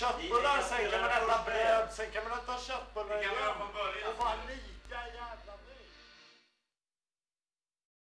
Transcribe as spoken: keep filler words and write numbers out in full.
Köttbullar, sen kan man äta bröd, sen kan man äta köttbullar. Det kan man göra från början.